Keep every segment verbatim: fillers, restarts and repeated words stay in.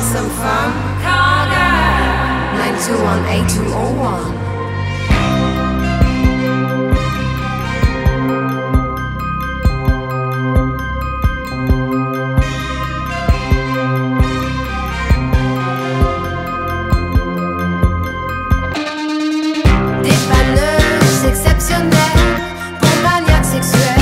want some fun? Call nine two one, eight two zero one. Dépanneuse exceptionnelle, compagnac sexuelle.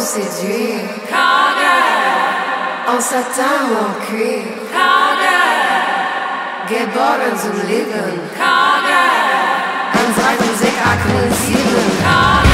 Séduire, en satin ou en cuir, get bored and I'm living, and I can take I can see